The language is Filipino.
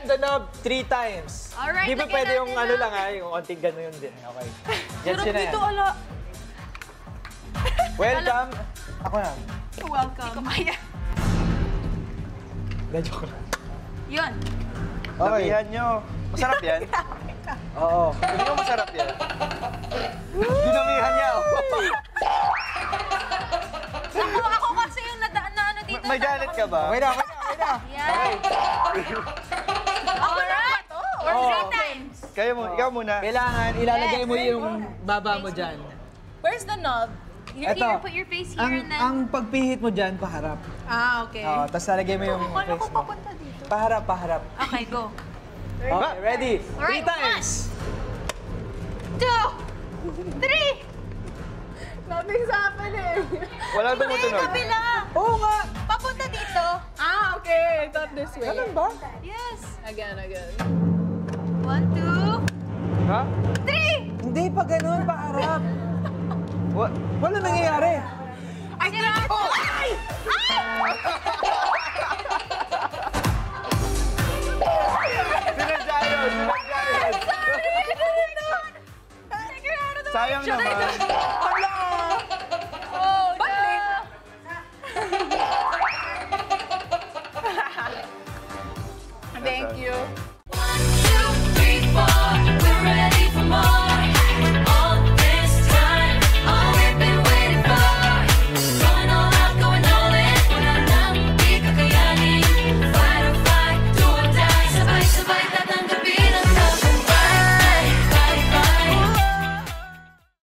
Turn the knob 3 times. Alright, lagyan natin. Di ba pwede yung ano lang ha, yung onting gano'n din. Okay. Gets yun na yan. Welcome. Ako na. Welcome. Hindi ko kaya. Joke lang. Yun. Okay. Sabihan nyo. Masarap yan? Oo. Hindi ko masarap yan. Dinamihan niya. Ako kasi yung nadaan dito. May galit ka ba? May na. Yeah. Alright. Or 3 times. Kayo mo, ikaw muna. Kailangan ilalagay mo yung baba mo dyan. Where's the knob? Here, put your face here and then... Ang pagpihit mo dyan, paharap. Ah, okay. Tapos nalagay mo yung face mo. Ano ko papunta dito? Paharap, paharap. Okay, go. Okay, ready? 3 times. 1, 2, 3. Nothing's happening. Wala tumutunog. Hindi, kabila. Oo nga. Papunta dito. Ah, okay. Not this way. Ganun ba? Yes. Again, again. 1, 2, 3. Hindi pa ganun, paharap. Wala nangyayari. Ay, ganun. Ay! Ay!